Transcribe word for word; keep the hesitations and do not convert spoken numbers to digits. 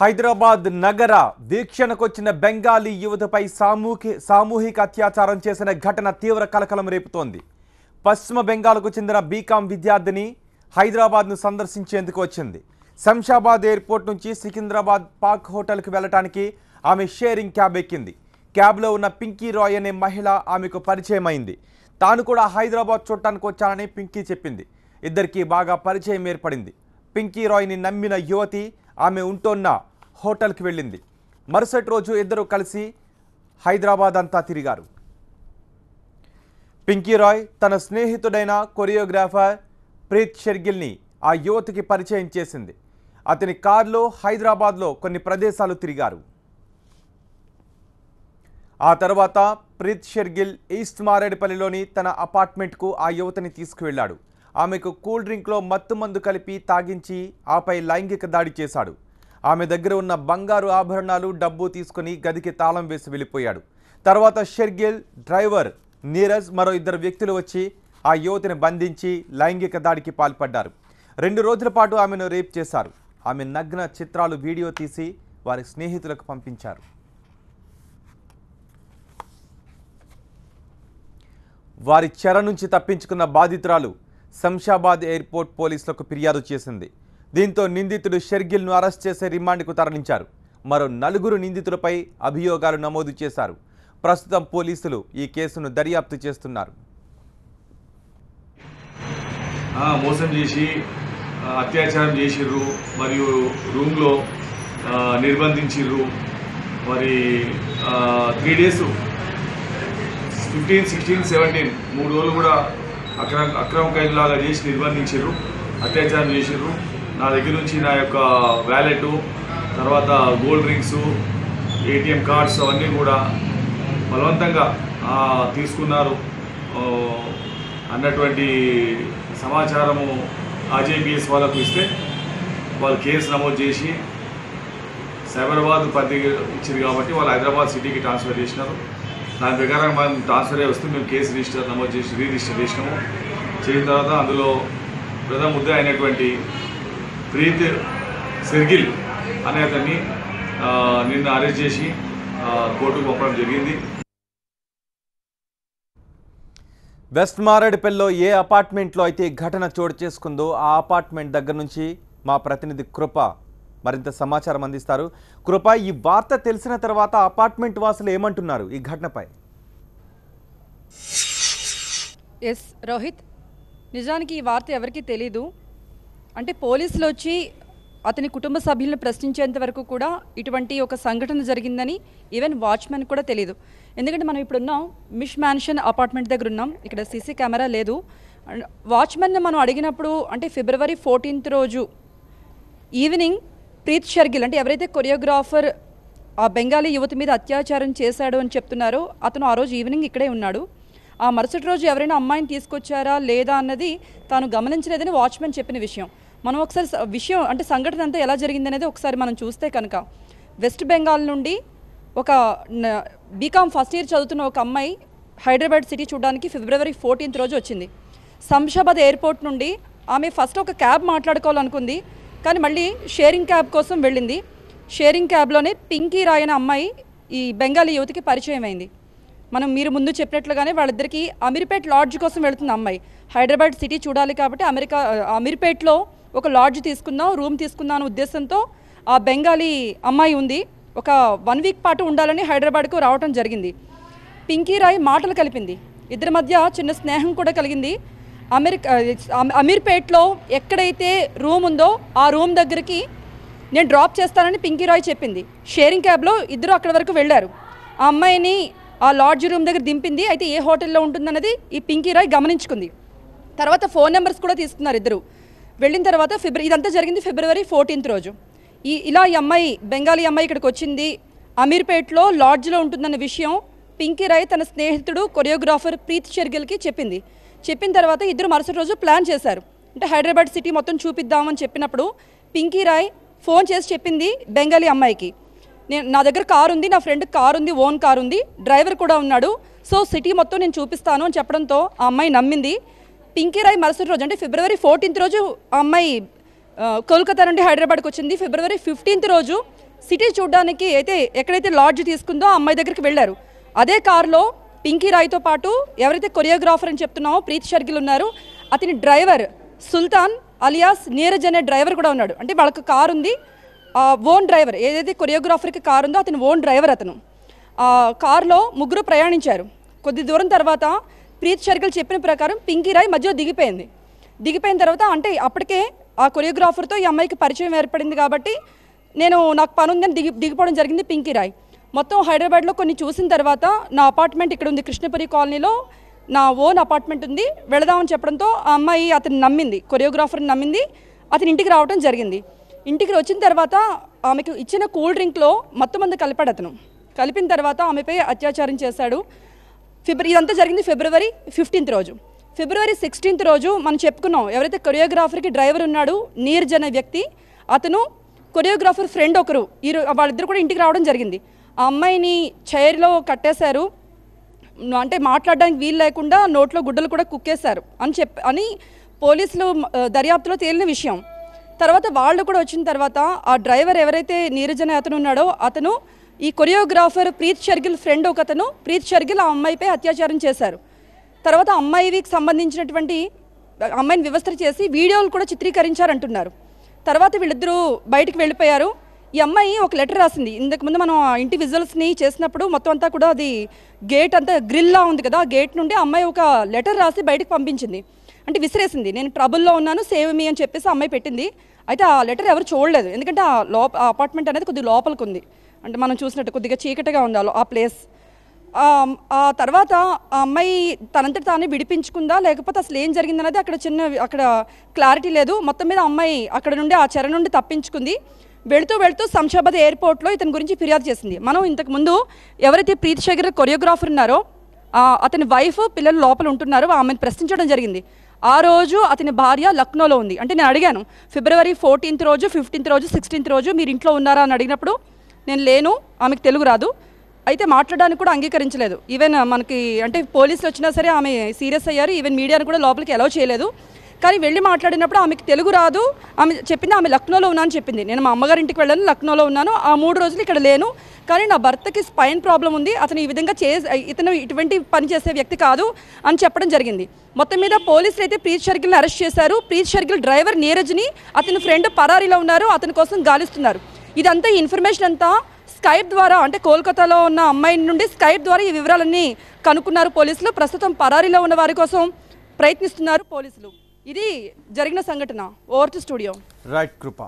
హైదరాబాద్ నగర వీక్షణకొచ్చిన బెంగాలీ యువతపై సామూహిక అత్యాచారం చేసిన ఘటన తీవ్ర కలకలం రేపుతోంది. పశ్చిమ బెంగాల్కు చెందిన బీకామ్ విద్యార్థిని హైదరాబాద్ను సందర్శించేందుకు వచ్చింది. శంషాబాద్ ఎయిర్పోర్ట్ నుంచి సికింద్రాబాద్ పాక్ హోటల్కు వెళ్ళడానికి ఆమె షేరింగ్ క్యాబ్ ఎక్కింది. క్యాబ్లో ఉన్న పింకీ రాయ్ అనే మహిళ ఆమెకు పరిచయమైంది. తాను కూడా హైదరాబాద్ చూడటానికి వచ్చానని పింకీ చెప్పింది. ఇద్దరికీ బాగా పరిచయం ఏర్పడింది. పింకీ రాయ్ని నమ్మిన యువతి ఆమె ఉంటున్న హోటల్కి వెళ్ళింది. మరుసటి రోజు ఇద్దరు కలిసి హైదరాబాద్ అంతా తిరిగారు. పింకీ రాయ్ తన స్నేహితుడైన కొరియోగ్రాఫర్ ప్రీత్ షెర్గిల్ని ఆ యువతికి పరిచయం చేసింది. అతని కారులో హైదరాబాద్లో కొన్ని ప్రదేశాలు తిరిగారు. ఆ తర్వాత ప్రీత్ షెర్గిల్ ఈస్ట్ మారేడుపల్లిలోని తన అపార్ట్మెంట్కు ఆ యువతిని తీసుకువెళ్ళాడు. ఆమెకు కూల్ డ్రింక్లో మత్తుమందు కలిపి తాగించి ఆపై లైంగిక దాడి చేశాడు. ఆమె దగ్గర ఉన్న బంగారు ఆభరణాలు, డబ్బు తీసుకుని గదికి తాళం వేసి వెళ్ళిపోయాడు. తర్వాత షెర్గిల్, డ్రైవర్ నీరజ్, మరో ఇద్దరు వ్యక్తులు వచ్చి ఆ యువతిని బంధించి లైంగిక దాడికి పాల్పడ్డారు. రెండు రోజుల పాటు ఆమెను రేప్ చేశారు. ఆమె నగ్న చిత్రాలు వీడియో తీసి వారి స్నేహితులకు పంపించారు. వారి చెర నుంచి తప్పించుకున్న బాధితురాలు శంషాబాద్ ఎయిర్పోర్ట్ పోలీసులకు ఫిర్యాదు చేసింది. దీంతో నిందితుడు షెర్గిల్ను అరెస్ట్ చేసి రిమాండ్కు తరలించారు. మరో నలుగురు నిందితులపై అభియోగాలు నమోదు చేశారు. ప్రస్తుతం పోలీసులు ఈ కేసును దర్యాప్తు చేస్తున్నారు. మోసం చేసి అత్యాచారం చేసిర్రు, మరియు రూమ్లో నిర్బంధించిర్రు. మరి three days fifteen sixteen seventeen మూడు రోజులు కూడా అక్రమ అక్రమ ఖైదీలాగా చేసి నిర్బంధించారు, అత్యాచారం చేసారు. నా దగ్గర నుంచి నా యొక్క వ్యాలెట్, తర్వాత గోల్డ్ డ్రింక్స్, ఏటీఎం కార్డ్స్ అవన్నీ కూడా బలవంతంగా తీసుకున్నారు అన్నటువంటి సమాచారము ఆర్జేబీఎస్ వాళ్ళకు ఇస్తే వాళ్ళు కేసు నమోదు చేసి సైబరాబాద్ పరిధికి ఇచ్చింది. కాబట్టి వాళ్ళు హైదరాబాద్ సిటీకి ట్రాన్స్ఫర్ చేసినారు. దాని ప్రకారం మనం ట్రాన్స్ఫర్ అయ్యి వస్తే మేము కేసు రిజిస్టర్ నమోదు చేసి రీ రిజిస్టర్ చేసినాము. చేసిన తర్వాత అందులో ప్రథమ ముద్ద అయినటువంటి ప్రీత్ షెర్గిల్ అనే అతన్ని నిన్న అరెస్ట్ చేసి కోర్టుకు పంపడం జరిగింది. వెస్ట్ మారేడుపల్లిలో ఏ అపార్ట్మెంట్లో అయితే ఘటన చోటు చేసుకుందో ఆ అపార్ట్మెంట్ దగ్గర నుంచి మా ప్రతినిధి కృప మరింత సమాచారం అందిస్తారు. కృప, ఈ వార్త తెలిసిన తర్వాత అపార్ట్మెంట్ వాసులు ఏమంటున్నారు ఈ ఘటనపై? ఎస్ రోహిత్, నిజానికి ఈ వార్త ఎవరికీ తెలీదు. అంటే పోలీసులు వచ్చి అతని కుటుంబ సభ్యులను ప్రశ్నించేంత వరకు కూడా ఇటువంటి ఒక సంఘటన జరిగిందని ఈవెన్ వాచ్మెన్ కూడా తెలియదు. ఎందుకంటే మనం ఇప్పుడున్నాం మిష్ మ్యాన్షన్ అపార్ట్మెంట్ దగ్గర ఉన్నాం. ఇక్కడ సీసీ కెమెరా లేదు. వాచ్మెన్ మనం అడిగినప్పుడు అంటే ఫిబ్రవరి ఫోర్టీన్త్ రోజు ఈవినింగ్ ప్రీత్ షెర్గిల్ అంటే ఎవరైతే కొరియోగ్రాఫర్ ఆ బెంగాలీ యువతి మీద అత్యాచారం చేశాడు అని చెప్తున్నారో అతను ఆ రోజు ఈవినింగ్ ఇక్కడే ఉన్నాడు. ఆ మరుసటి రోజు ఎవరైనా అమ్మాయిని తీసుకొచ్చారా లేదా అన్నది తాను గమనించలేదని వాచ్మెన్ చెప్పిన విషయం. మనం ఒకసారి విషయం అంటే సంఘటన అంతా ఎలా జరిగిందనేది ఒకసారి మనం చూస్తే కనుక, వెస్ట్ బెంగాల్ నుండి ఒక బీకామ్ ఫస్ట్ ఇయర్ చదువుతున్న ఒక అమ్మాయి హైదరాబాద్ సిటీ చూడడానికి ఫిబ్రవరి ఫోర్టీన్త్ రోజు వచ్చింది. శంషాబాద్ ఎయిర్పోర్ట్ నుండి ఆమె ఫస్ట్ ఒక క్యాబ్ మాట్లాడుకోవాలనుకుంది, కానీ మళ్ళీ షేరింగ్ క్యాబ్ కోసం వెళ్ళింది. షేరింగ్ క్యాబ్లోనే పింకీ రాయ్ అనే అమ్మాయి ఈ బెంగాలీ యువతికి పరిచయం అయింది. మనం మీరు ముందు చెప్పినట్లుగానే వాళ్ళిద్దరికీ అమీర్పేట్ లాడ్జ్ కోసం వెళుతుంది అమ్మాయి. హైదరాబాద్ సిటీ చూడాలి కాబట్టి అమెరికా అమీర్పేట్లో ఒక లాడ్జ్ తీసుకుందాం, రూమ్ తీసుకుందాం అనే ఉద్దేశంతో ఆ బెంగాలీ అమ్మాయి ఉంది. ఒక వన్ వీక్ పాటు ఉండాలని హైదరాబాద్కు రావటం జరిగింది. పింకీ రాయ్ మాటలు కలిపింది, ఇద్దరి మధ్య చిన్న స్నేహం కూడా కలిగింది. అమెరికా అమీర్పేట్లో ఎక్కడైతే రూమ్ ఉందో ఆ రూమ్ దగ్గరికి నేను డ్రాప్ చేస్తానని పింకీ రాయ్ చెప్పింది. షేరింగ్ క్యాబ్లో ఇద్దరు అక్కడి వరకు వెళ్ళారు. ఆ అమ్మాయిని ఆ లాడ్జ్ రూమ్ దగ్గర దింపింది. అయితే ఏ హోటల్లో ఉంటుందన్నది ఈ పింకీ రాయ్ గమనించుకుంది. తర్వాత ఫోన్ నెంబర్స్ కూడా తీసుకున్నారు ఇద్దరు వెళ్ళిన తర్వాత. ఫిబ్రవరి ఇదంతా జరిగింది ఫిబ్రవరి ఫోర్టీన్త్ రోజు. ఈ ఇలా ఈ అమ్మాయి బెంగాలీ అమ్మాయి ఇక్కడికి వచ్చింది. అమీర్పేట్లో లాడ్జ్లో ఉంటుందన్న విషయం పింకీ రాయ్ తన స్నేహితుడు కొరియోగ్రాఫర్ ప్రీత్ షెర్గిల్కి చెప్పింది. చెప్పిన తర్వాత ఇద్దరు మరుసటి రోజు ప్లాన్ చేశారు. అంటే హైదరాబాద్ సిటీ మొత్తం చూపిద్దామని చెప్పినప్పుడు పింకీ రాయ్ ఫోన్ చేసి చెప్పింది బెంగాలీ అమ్మాయికి, నేను నా దగ్గర కారు ఉంది, నా ఫ్రెండ్ కారు ఉంది, ఓన్ కారు ఉంది, డ్రైవర్ కూడా ఉన్నాడు, సో సిటీ మొత్తం నేను చూపిస్తాను అని చెప్పడంతో ఆ అమ్మాయి నమ్మింది. పింకీ రాయ్ మరుసటి రోజు అంటే ఫిబ్రవరి ఫోర్టీన్త్ రోజు ఆ అమ్మాయి కోల్కతా నుండి హైదరాబాద్కి వచ్చింది. ఫిబ్రవరి ఫిఫ్టీన్త్ రోజు సిటీ చూడడానికి అయితే ఎక్కడైతే లాడ్జ్ తీసుకుందో ఆ అమ్మాయి దగ్గరికి వెళ్ళారు. అదే కారులో పింకీ రాయ్తో పాటు ఎవరైతే కొరియోగ్రాఫర్ అని చెప్తున్నామో ప్రీతి షర్గిల్ ఉన్నారు, అతని డ్రైవర్ సుల్తాన్ అలియాస్ నీరజ్ అనే డ్రైవర్ కూడా ఉన్నాడు. అంటే వాళ్ళకు కారు ఉంది, ఓన్ డ్రైవర్, ఏదైతే కొరియోగ్రాఫర్కి కారు ఉందో అతను ఓన్ డ్రైవర్. అతను కారులో ముగ్గురు ప్రయాణించారు. కొద్ది దూరం తర్వాత ప్రీతి షర్గిల్ చెప్పిన ప్రకారం పింకీ రాయ్ మధ్యలో దిగిపోయింది. దిగిపోయిన తర్వాత అంటే అప్పటికే ఆ కొరియోగ్రాఫర్తో ఈ అమ్మాయికి పరిచయం ఏర్పడింది కాబట్టి నేను నాకు పని ఉందని దిగి దిగిపోవడం జరిగింది పింకీ రాయ్. మొత్తం హైదరాబాద్లో కొన్ని చూసిన తర్వాత నా అపార్ట్మెంట్ ఇక్కడ ఉంది, కృష్ణపురి కాలనీలో నా ఓన్ అపార్ట్మెంట్ ఉంది, వెళదామని చెప్పడంతో ఆ అమ్మాయి అతను నమ్మింది, కొరియోగ్రాఫర్ని నమ్మింది. అతని ఇంటికి రావడం జరిగింది. ఇంటికి వచ్చిన తర్వాత ఆమెకు ఇచ్చిన కూల్ డ్రింక్లో మొత్తం అంతా కలిపాడు అతను. కలిపిన తర్వాత ఆమెపై అత్యాచారం చేశాడు. ఫిబ్ర ఇదంతా జరిగింది ఫిబ్రవరి ఫిఫ్టీన్త్ రోజు. ఫిబ్రవరి సిక్స్టీన్త్ రోజు మనం చెప్పుకున్నాం ఎవరైతే కొరియోగ్రాఫర్కి డ్రైవర్ ఉన్నాడు నీరజ్ అనే వ్యక్తి, అతను కొరియోగ్రాఫర్ ఫ్రెండ్ ఒకరు, ఈ వాళ్ళిద్దరు కూడా ఇంటికి రావడం జరిగింది. ఆ అమ్మాయిని చైర్లో కట్టేశారు, అంటే మాట్లాడడానికి వీలు లేకుండా నోట్లో గుడ్డలు కూడా కుక్కేశారు అని చెప్ అని పోలీసులు దర్యాప్తులో తేలిన విషయం. తర్వాత వాళ్ళు కూడా వచ్చిన తర్వాత ఆ డ్రైవర్ ఎవరైతే నీరజ్ అనే అతను ఉన్నాడో అతను ఈ కొరియోగ్రాఫర్ ప్రీతి షర్గిల్ ఫ్రెండ్ ఒక అతను, ప్రీతి షర్గిల్ ఆ అమ్మాయిపై అత్యాచారం చేశారు. తర్వాత అమ్మాయికి సంబంధించినటువంటి అమ్మాయిని వివస్త్ర చేసి వీడియోలు కూడా చిత్రీకరించారంటున్నారు. తర్వాత వీళ్ళిద్దరూ బయటకు వెళ్ళిపోయారు. ఈ అమ్మాయి ఒక లెటర్ రాసింది. ఇంతకుముందు మనం ఇంటి విజువల్స్ని చేసినప్పుడు మొత్తం అంతా కూడా అది గేట్ అంతా గ్రిల్లా ఉంది కదా, గేట్ నుండి అమ్మాయి ఒక లెటర్ రాసి బయటకు పంపించింది. అంటే విసిరేసింది, నేను ట్రబుల్లో ఉన్నాను సేవ్ మీ అని చెప్పేసి అమ్మాయి పెట్టింది. అయితే ఆ లెటర్ ఎవరు చూడలేదు, ఎందుకంటే ఆ లోప ఆ అపార్ట్మెంట్ అనేది కొద్దిగా లోపలికి ఉంది, అంటే మనం చూసినట్టు కొద్దిగా చీకటిగా ఉంది ఆ ప్లేస్. ఆ తర్వాత ఆ అమ్మాయి తనంతటి తానే విడిపించుకుందా లేకపోతే అసలు ఏం జరిగిందనేది అక్కడ చిన్న అక్కడ క్లారిటీ లేదు. మొత్తం మీద అమ్మాయి అక్కడ నుండి ఆ చెర నుండి తప్పించుకుంది. వెళుతూ వెళుతూ శంషాబాద్ ఎయిర్పోర్ట్లో ఇతని గురించి ఫిర్యాదు చేసింది. మనం ఇంతకుముందు ఎవరైతే ప్రీతి షర్గిల్ కొరియోగ్రాఫర్ ఉన్నారో అతని వైఫ్ పిల్లలు లోపల ఉంటున్నారో ఆమెను ప్రశ్నించడం జరిగింది. ఆ రోజు అతని భార్య లక్నోలో ఉంది. అంటే నేను అడిగాను ఫిబ్రవరి ఫోర్టీన్త్ రోజు ఫిఫ్టీన్త్ రోజు సిక్స్టీన్త్ రోజు మీరు ఇంట్లో ఉన్నారా అని అడిగినప్పుడు నేను లేను, ఆమెకు తెలుగు రాదు, అయితే మాట్లాడడానికి కూడా అంగీకరించలేదు. ఈవెన్ మనకి అంటే పోలీసులు వచ్చినా సరే ఆమె సీరియస్ అయ్యారు, ఈవెన్ మీడియాను కూడా లోపలికి అలౌ చేయలేదు. కానీ వెళ్ళి మాట్లాడినప్పుడు ఆమెకు తెలుగు రాదు, ఆమె చెప్పింది ఆమె లక్నోలో ఉన్నాను చెప్పింది. నేను మా అమ్మగారింటికి వెళ్ళాను, లక్నోలో ఉన్నాను, ఆ మూడు రోజులు ఇక్కడ లేను, కానీ నా భర్తకి స్పైన్ ప్రాబ్లం ఉంది, అతను ఈ విధంగా చే ఇతను ఇటువంటి పని చేసే వ్యక్తి కాదు అని చెప్పడం జరిగింది. మొత్తం మీద పోలీసులు అయితే ప్రీతి షర్గిల్ని అరెస్ట్ చేశారు. ప్రీతి షర్గిల్ డ్రైవర్ నీరజ్ని అతని ఫ్రెండ్ పరారీలో ఉన్నారు, అతని కోసం గాలిస్తున్నారు. ఇదంతా ఇన్ఫర్మేషన్ అంతా స్కైప్ ద్వారా, అంటే కోల్కతాలో ఉన్న అమ్మాయి నుండి స్కైప్ ద్వారా ఈ వివరాలన్నీ కనుక్కున్నారు పోలీసులు. ప్రస్తుతం పరారీలో ఉన్న వారి కోసం ప్రయత్నిస్తున్నారు పోలీసులు. ఇది జరిగిన సంఘటన. Over to studio. Right Krupa.